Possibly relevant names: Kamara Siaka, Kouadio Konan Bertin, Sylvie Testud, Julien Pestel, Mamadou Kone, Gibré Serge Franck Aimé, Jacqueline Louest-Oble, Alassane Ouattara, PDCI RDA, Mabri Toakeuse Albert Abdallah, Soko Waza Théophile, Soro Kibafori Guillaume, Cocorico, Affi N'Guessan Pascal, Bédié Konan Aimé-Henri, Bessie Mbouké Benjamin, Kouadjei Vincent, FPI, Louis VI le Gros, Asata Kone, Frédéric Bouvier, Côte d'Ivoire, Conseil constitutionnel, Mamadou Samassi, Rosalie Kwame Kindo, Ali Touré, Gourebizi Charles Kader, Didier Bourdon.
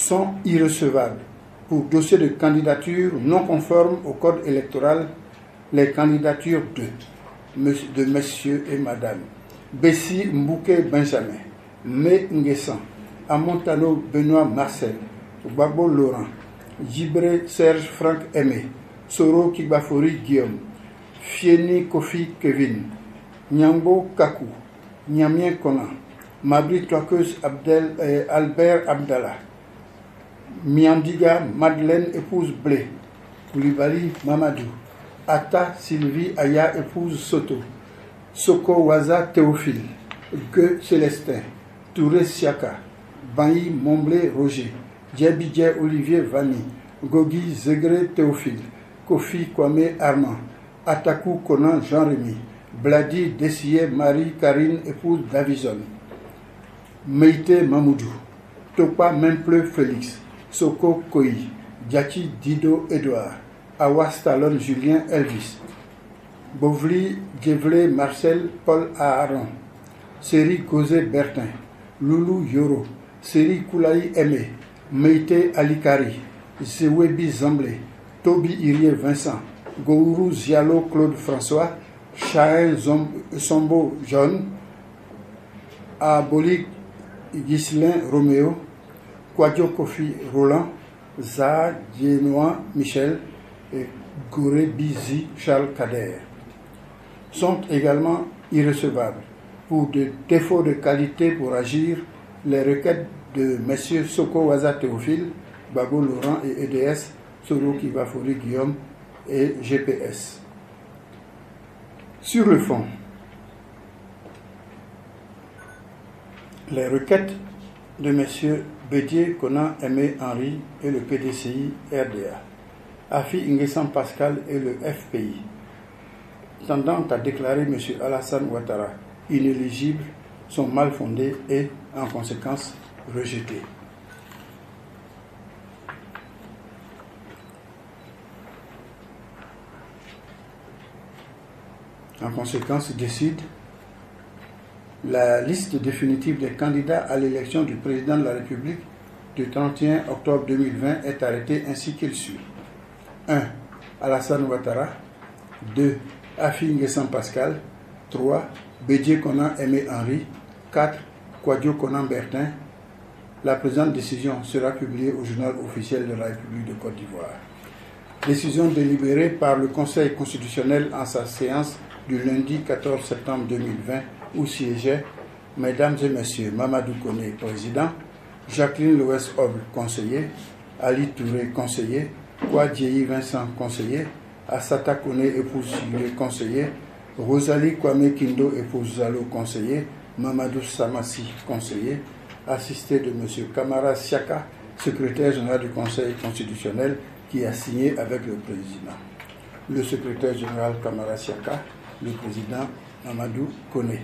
sont irrecevables. Pour dossier de candidature non conforme au code électoral, les candidatures de Monsieur et Madame Bessie Mbouké Benjamin, Mé Nguessan, Amontano Benoît Marcel, Babo Laurent, Gibré Serge Franck Aimé, Soro Kibafori Guillaume, Fieni Kofi Kevin, Nyambo Kakou, Nyamien Konan, Mabri Toakeuse Albert Abdallah, Miandiga Madeleine épouse Blé, Koulibaly Mamadou, Atta Sylvie Aya épouse Soto, Soko Waza Théophile, Gueux Célestin, Touré Siaka, Bailly Momblé Roger, Djabidje Olivier Vanni, Gogi Zegré Théophile, Kofi Kwame Armand, Atakou Konan Jean-Rémy, Bladi Dessier Marie Karine épouse Davison, Meïté Mamoudou, Topa Mempleu Félix, Soko Koi, Djaki Dido Edouard, Awa Stallone Julien Elvis, Bovli Gévelé Marcel Paul Aaron, Séri Gozé Bertin, Loulou Yoro, Séri Koulaï Aimé, Meïté Alikari, Zewebi Zamblé, Toby Irie Vincent, Gourou Zialo Claude François, Chahin Sombo John, Abolik Ghislain Roméo, Kouadio Kofi Roland, Zaha Dienoa Michel et Gourebizi Charles Kader sont également irrecevables pour des défauts de qualité pour agir les requêtes de M. Soko Waza Théophile, Babo Laurent et EDS, Soro Kibafori Guillaume et GPS. Sur le fond, les requêtes de M. Bédié Konan Aimé-Henri et le PDCI RDA, Affi N'Guessan Pascal et le FPI, tendant à déclarer M. Alassane Ouattara inéligible, sont mal fondées et, en conséquence, rejetées. En conséquence, décide la liste définitive des candidats à l'élection du président de la République du 31 octobre 2020 est arrêtée ainsi qu'il suit. 1. Alassane Ouattara. 2. Affi N'Guessan Pascal. 3. Bédié Konan Aimé-Henri. 4. Kouadio Konan Bertin. La présente décision sera publiée au journal officiel de la République de Côte d'Ivoire. Décision délibérée par le Conseil constitutionnel en sa séance du lundi 14 septembre 2020 où siégeaient Mesdames et Messieurs Mamadou Kone, président, Jacqueline Louest-Oble, conseiller, Ali Touré, conseiller, Kouadjei Vincent, conseiller, Asata Kone, épouse Sylvie, conseiller, Rosalie Kwame Kindo, épouse Zalo, conseiller, Mamadou Samassi, conseiller, assisté de M. Kamara Siaka, secrétaire général du Conseil constitutionnel, qui a signé avec le président. Le secrétaire général Kamara Siaka, le président Mamadou Kone.